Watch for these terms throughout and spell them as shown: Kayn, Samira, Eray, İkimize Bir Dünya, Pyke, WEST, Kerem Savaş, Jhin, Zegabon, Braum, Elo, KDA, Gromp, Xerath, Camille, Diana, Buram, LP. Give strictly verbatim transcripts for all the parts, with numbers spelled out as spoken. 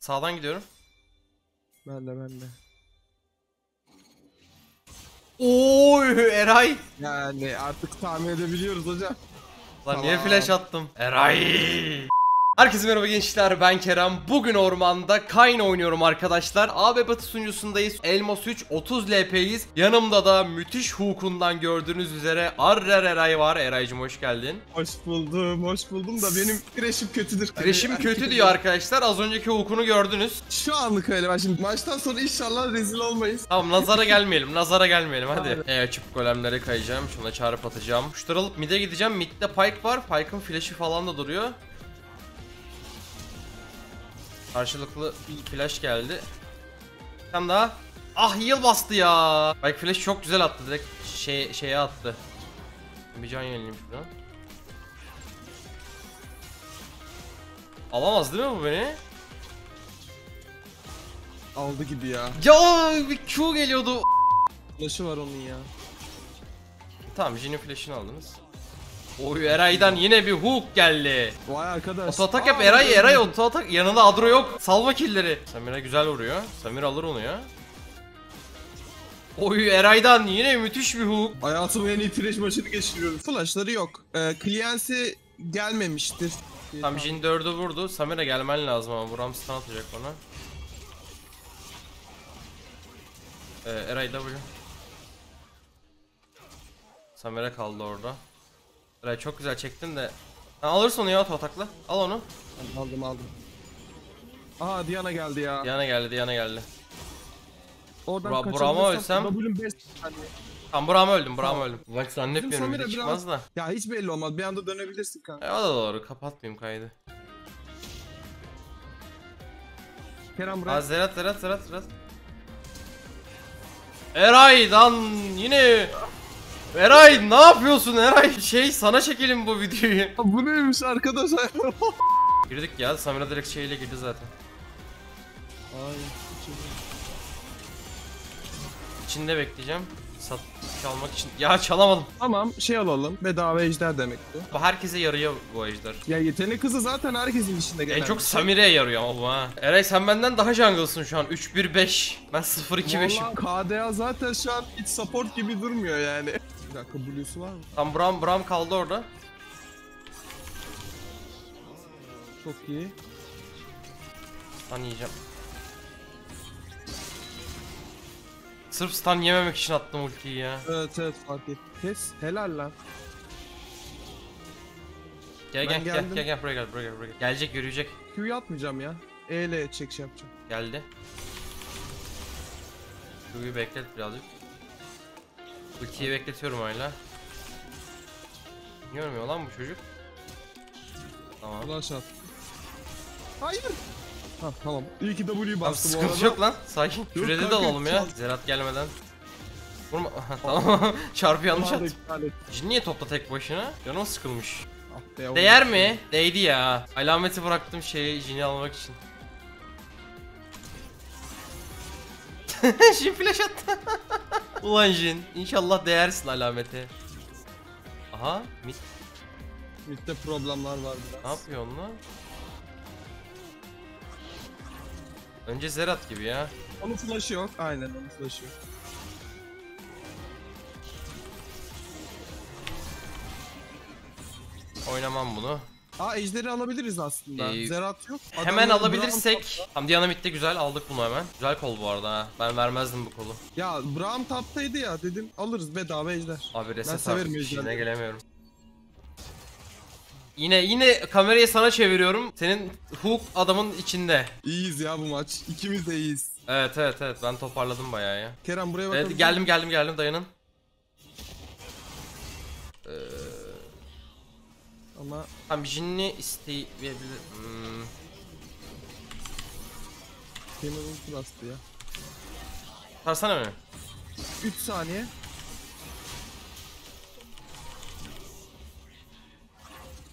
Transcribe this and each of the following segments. Sağdan gidiyorum. Ben de ben de. Oy Eray. Yani artık tahmin edebiliyoruz hocam. Lan tamam. Niye flash attım? Eray. Herkese merhaba gençler, ben Kerem. Bugün ormanda Kayn oynuyorum arkadaşlar. A B Batı sunucusundayız. Elmas üç, otuz L P'yiz. Yanımda da müthiş hukundan gördüğünüz üzere Arrer Eray var. Eray'cım hoş geldin. Hoş buldum, hoş buldum da benim kreşim kötüdür. Kreşim hani, kötü hani, diyor arkadaşlar. Az önceki hukunu gördünüz. Şu anlık öyle. Ben şimdi maçtan sonra inşallah rezil olmayız. Tamam, nazara gelmeyelim, nazara gelmeyelim hadi. E, açıp golemlere kayacağım. Şuna çarp atacağım. Kuşları alıp mid'e gideceğim. Mid'de Pyke var. Pyke'ın flash'i falan da duruyor. Karşılıklı bir flash geldi. Bir tane daha. Ah, heal bastı ya. Pyke flash çok güzel attı, direkt şey, şeye attı. Bir can yenileyim şuradan. Alamaz değil mi bu beni? Aldı gibi ya. Ya bir Q geliyordu. Flash'ı var onun ya. Tamam, Jhin'in flash'ını aldınız. Oy Eray'dan yine bir hook geldi. Vay arkadaş. Oto atak yap Eray, Eray oto atak. Yanında Adro yok. Salma killleri. Samira güzel vuruyor. Samira alır onu ya. Oy Eray'dan yine müthiş bir hook. Hayatımın en iyi trash maçını geçiriyorum. Flashları yok. Ee, Kliyensi gelmemiştir. Tam Jhin dördü vurdu. Samira gelmen lazım ama Buram stun atacak ona. Ee, Eray W. Samira kaldı orada. Eray çok güzel çektin de. Ha, alırsın onu ya, atakla. Al onu. Aldım aldım. Aa Diana geldi ya. Diana geldi, Diana geldi. Oradan Bra Buram'a ölsem. Hani... Tam Buram'a öldüm, Buram'a tamam. öldüm. Bak zannetmiyorum bir çıkmaz da. Ya hiç belli olmaz, bir anda dönebilirsin kanka. E o da doğru, kapatmayayım kaydı. Kerem buraya. Aa Xerath, Xerath, Xerath, Xerath. Eray'dan yine. Eray ne yapıyorsun Eray? Şey sana çekelim bu videoyu. Bu neymiş arkadaşlar? Girdik ya, Samira direkt şeyle girdi zaten. Ay, İçinde bekleyeceğim. Sat çalmak için. Ya çalamadım. Tamam şey alalım. Bedava ejder demek bu. Herkese yarıyor bu ejder. Ya yetenek hızı zaten herkesin içinde gelen. En çok Samira'ya yarıyor ama bu ha. Eray sen benden daha jungle'sın şu an. üç bir beş. Ben sıfır iki beş'im. K D A zaten şu an hiç support gibi durmuyor yani. Bir dakika, Blue'su var mı? Tam Braum, Braum kaldı orada. Çok iyi. Stun yiyeceğim. Sırf stun yememek için attım ultiyi ya. Evet evet fark ettik. Helal lan. Gel gel, gel gel gel buraya gel buraya gel buraya gel. Gelecek, yürüyecek. Q'yu atmayacağım ya. E ile çekiş yapacağım. Geldi. Q'yu beklet birazcık. Ultiyi bekletiyorum hala. Görmüyor lan bu çocuk. Tamam. Flash at. Hayır. Ha tamam. İyi ki W'yu bastım. Tamam, sıkıntı yok lan. Sakin. Şurada da alalım ya. Xerath gelmeden. Vurma. Tamam. Çarpı yanlış at. Jhin niye topla tek başına? Canım sıkılmış. Ah, değer mi? Şey. Değdi ya. Alameti bıraktım şeyi Jhin'i almak için. Jhin flash attı. Ulan Jhin. İnşallah değersin alamete. Aha. Mid. Mid'de problemler var biraz. Ne yapıyorsun lan? Önce Xerath gibi ya. Onun flash'ı yok. Aynen onun flash'ı yok. Oynamam bunu. Aa ejderi alabiliriz aslında. Ee, Xerath yok. Adam hemen alabilirsek. Tam Dynamite'de güzel aldık bunu hemen. Güzel kol bu arada ha. Ben vermezdim bu kolu. Ya Braum taptaydı ya dedim. Alırız bedava ejder. Abi reset artık. Yine gelemiyorum. Yine yine kamerayı sana çeviriyorum. Senin hook adamın içinde. İyiyiz ya bu maç. İkimiz de iyiyiz. Evet evet evet ben toparladım bayağı ya. Kerem buraya bakalım. Evet, geldim geldim geldim dayanın. Ee... Ama tam Jhin'i isteyebilir. Hmm. Cameron bastı ya. Tarsana mı? üç saniye.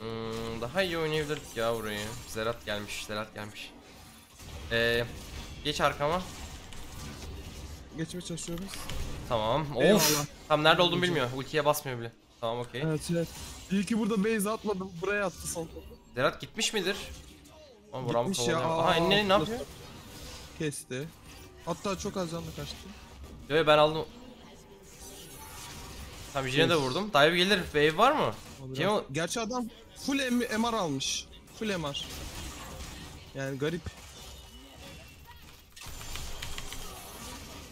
Hmm, daha iyi oynayabilirdik ya burayı. Xerath gelmiş, Xerath gelmiş. Ee, geç arkama. Geçmeye çalışıyoruz. Tamam. Eyvallah. Of. Tam nerede olduğumu bilmiyor. Ultiye basmıyor bile. Tamam okey. Evet, evet. İyi ki burada base atmadım. Buraya attı son topu. Xerath gitmiş midir? Ama Buram kovalıyor. Aha ne, ne yapıyor? Kesti. Hatta çok az canlı kaçtı. Yo ben aldım. Tamam Jin'e de vurdum. Dive gelir. Wave var mı? Kim o? Gerçi adam full M R almış. Full M R. Yani garip.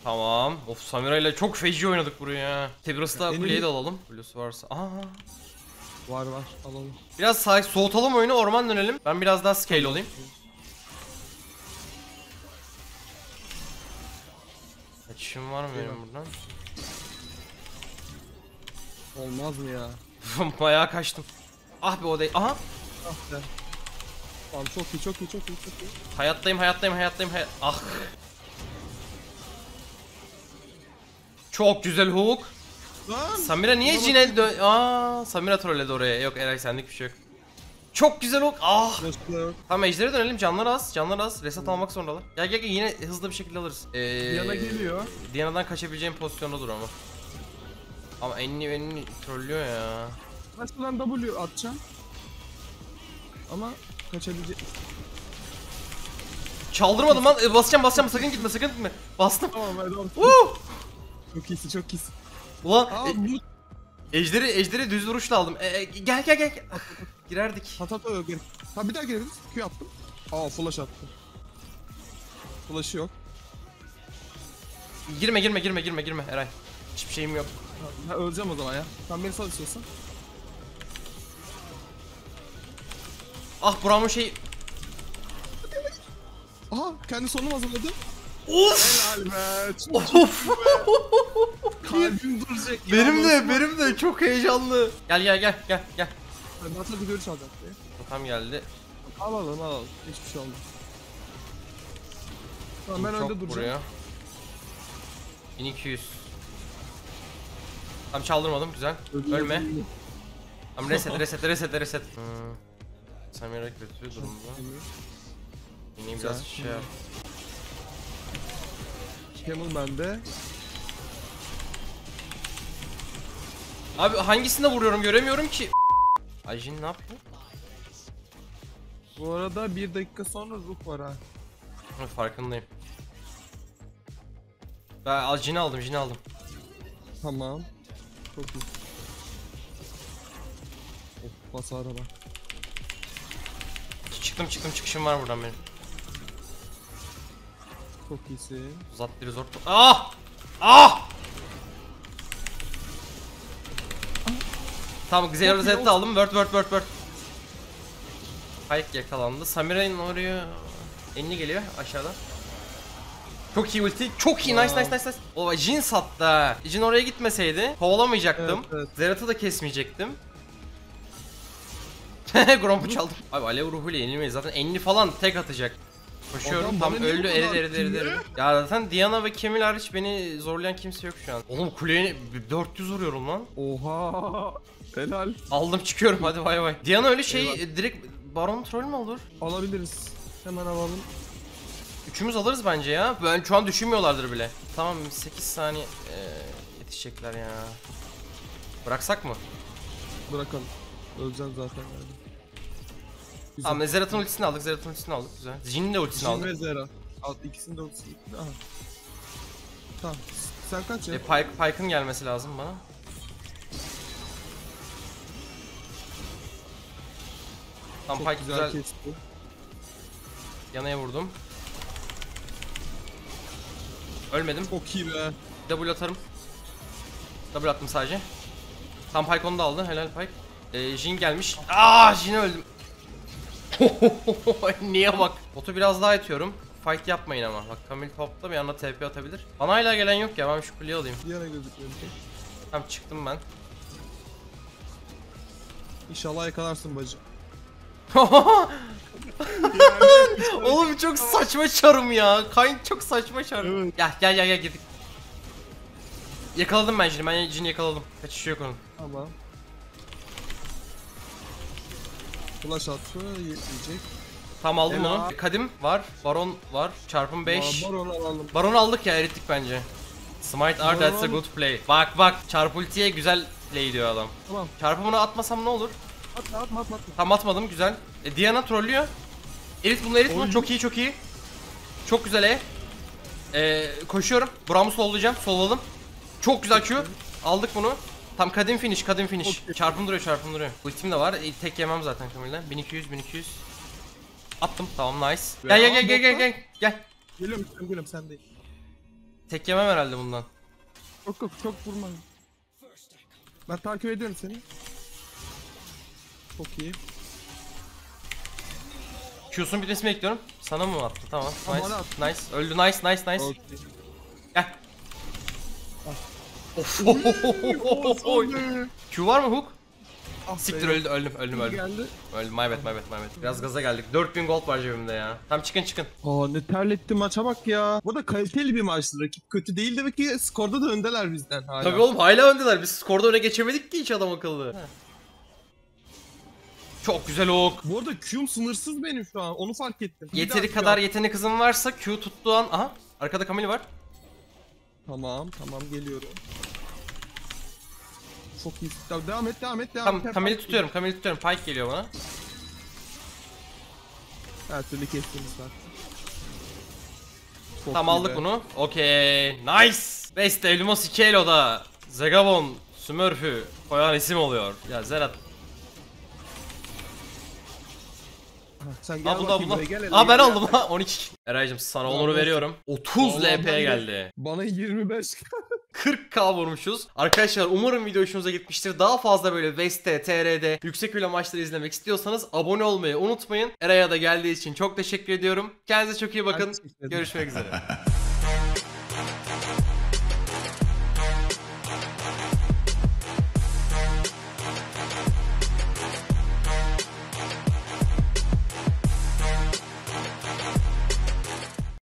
Tamam. Of Samira ile çok feci oynadık burayı ya. Tebras'la kuleyi de alalım. Plus varsa. Aha. Var var alalım. Biraz sağ, soğutalım oyunu, orman dönelim. Ben biraz daha scale olayım. Kaçışım var mı benim buradan? Olmaz mı ya? Bayağı kaçtım. Ah be o değil. Aha. Ah be. Tamam çok iyi çok iyi çok iyi çok iyi. Hayattayım hayattayım hayattayım hay ah. Çok güzel hook. Lan, Samira niye Jin'e dön... Aaa Samira trolledi oraya. Yok Eray sendik bir şey yok. Çok güzel hook. Ah. Tamam Ejder'e dönelim, canlar az canlar az. Reset almak zorundalar. Gel gel gel yine hızlı bir şekilde alırız. Ee, Diana geliyor. Diana'dan kaçabileceğim pozisyonda dur ama. Ama enni enni trollüyor ya. Başkadan W atacağım. Ama kaçabilecek. Çaldırmadım lan. Basacağım basacağım sakın gitme sakın gitme. Bastım. Tamam hadi tamam. Çok iyisin çok iyisin. Ulan aa, e Ejder'i Ejder'i düz vuruşla aldım. E gel gel gel. Girerdik. Patata yok girerdik. Ha bir daha gireriz. Q attım. Aa flash attı. Flash'ı yok. Girme girme girme girme girme Eray. Hiçbir şeyim yok. Ha, öleceğim o zaman ya. Sen beni sal istiyorsan. Ah Buram'ın şeyi. Aha kendi sonumu hazırladı. Of! Helal be, of! Be. Kalbim duracak. Benim de, benim de çok heyecanlı. Gel gel gel gel gel. Nasıl bir görüş alacak diye. Tam geldi. Al al al al. Hiçbir şey olmaz. Tamam ben önde duracağım. Buraya. bin iki yüz. Tam çaldırmadım güzel. Ödüm ölme. Ödüm. Tam reset reset reset reset. Hmm. Samira kötü durumda. Yine biraz şey yap. Camille bende. Abi hangisinde vuruyorum göremiyorum ki. Ay Jhin ne yaptı? Bu arada bir dakika sonra ruh var ha. Farkındayım. Ben Jhin'i aldım Jhin'i aldım. Tamam. Çok iyi. Of bas araba. Çıktım çıktım çıkışım var buradan benim. Çok iyisin. Uzat bir zor. Ah! Ah! Tamam güzel reset de aldım. Word word word word. Pyke yakalandı. Samira'nın oraya enli geliyor aşağıdan. Çok iyi ulti. Çok iyi. Wow. Nice nice nice nice. O Jhin sattı. Jhin oraya gitmeseydi kovalamayacaktım. Evet, evet. Xerath'ı da kesmeyecektim. Gromp'u çaldım. Abi alev ruhuyla yenilmeyiz. Zaten enli falan tek atacak. Koşuyorum tam öldü eri deri deri deri. Ya zaten Diana ve Camille hariç beni zorlayan kimse yok şu an. Oğlum kuleye dört yüz vuruyorum lan. Oha. Helal. Aldım çıkıyorum hadi bay bay. Diana öyle şey eyvallah. Direkt Baron troll mü olur? Alabiliriz. Hemen alalım. Üçümüz alırız bence ya. Ben şu an düşünmüyorlardır bile. Tamam sekiz saniye ee, yetişecekler ya. Bıraksak mı? Bırakalım. Öleceğim zaten. Güzel. Tamam Xerath'ın ultisini aldık, Xerath'ın ultisini aldık güzel. Jin'in de ultisini Jhin aldık. Jhin ve Xerath. Al, ikisini de ultisini aldık. Aha. Tamam. Sen kaç ya? E, Pyke, Pyke'ın gelmesi lazım bana. Tam Pyke güzel. güzel... Yana'ya vurdum. Ölmedim. Çok iyi be. W atarım. W attım sadece. Tam Pyke onu da aldı, helal Pyke. Ee, Jhin gelmiş. Aaa Jhin'e öldüm. Niye bak? Botu biraz daha itiyorum. Fight yapmayın ama. Bak Camille topla bir anda T P atabilir. Bana hala gelen yok ya. Ben şu kuleyi alayım. Diana gözüküyor. Tamam çıktım ben. İnşallah yakalarsın bacı. Oğlum çok saçma çarım ya. Kayn çok saçma çarım. Evet. Gel gel gel gel girdik. Yakaladım ben Jhin'i. Ben Jhin'i yakaladım. Kaçışı yok onun. Tamam. Flash attı, yetmeyecek. Tam aldım onu. Kadim var, Baron var, çarpım beş. Baron alalım. Baron aldık ya, erittik bence. Smite art, that's a good play. Bak bak, çarp ultiye güzel play diyor adam. Tamam. Çarpımını atmasam ne olur? Atma atma atma. Tam atmadım, güzel. E, Diana trollüyor. Elit bunu, elit bunu. Çok iyi, çok iyi. Çok güzel E. Ee, koşuyorum. Buram'ı sollayacağım. Solalım. Çok güzel Q. Aldık bunu. Tam kadim finish, kadim finish. Okay. Çarpındırıyor, çarpındırıyor. Ultim de var. Tek yemem zaten Camille'den. bin iki yüz, bin iki yüz. Attım. Tamam, nice. Gel, gel, gel, gel, gel, gel. Gel. Geliyorum, geliyorum. Sen değil. Tek yemem herhalde bundan. Yok yok, çok vurma. Ben takip ediyorum seni. Çok iyi. Q'sun bitmesini bekliyorum. Sana mı attı? Tamam. Nice. Tamam, nice. Öldü. Nice, nice, nice. Okay. Gel. Of. Q var mı hook? Ah, siktir, öldü, öldüm, öldüm, öldüm. Geldi. Öldüm. My bad, my bad, my bad. Biraz gaza geldik. dört bin gold var cebimde ya. Tam çıkın, çıkın. Aa, ne terletti maça bak ya. Bu da kaliteli bir maçtı. Rakip kötü değil demek ki, skorda da öndeler bizden hala. Tabii oğlum, hala öndeler. Biz skorda öne geçemedik ki hiç adam akıllı. Heh. Çok güzel ok. Bu arada Q'm sınırsız benim şu an. Onu fark ettim. Yeteri kadar yetenek hızım varsa Q tuttuğu an... Aha, arkada Camille var. Tamam, tamam, geliyorum. Çok iyi. Devam et, devam et, devam tamam, et. Camille'i tutuyorum, Camille'i tutuyorum. Pyke geliyor bana. Her türlü kestiniz zaten. Tam aldık be. Bunu. Okey, nice. Best Elmas iki Elo'da. Zegabon, Smurf'ü koyan isim oluyor. Ya Xerath. Sen gel, aa, bunda, bunda. Gel, aa, ben aldım ha, on iki. Eray'cım sana tamam, onuru veriyorum. otuz LP'ye geldi. Bana yirmi beş. kırk K vurmuşuz. Arkadaşlar umarım video hoşunuza gitmiştir. Daha fazla böyle West'te, T R'de yüksek elo maçları izlemek istiyorsanız abone olmayı unutmayın. Eray'a da geldiği için çok teşekkür ediyorum. Kendinize çok iyi bakın. Görüşmek üzere.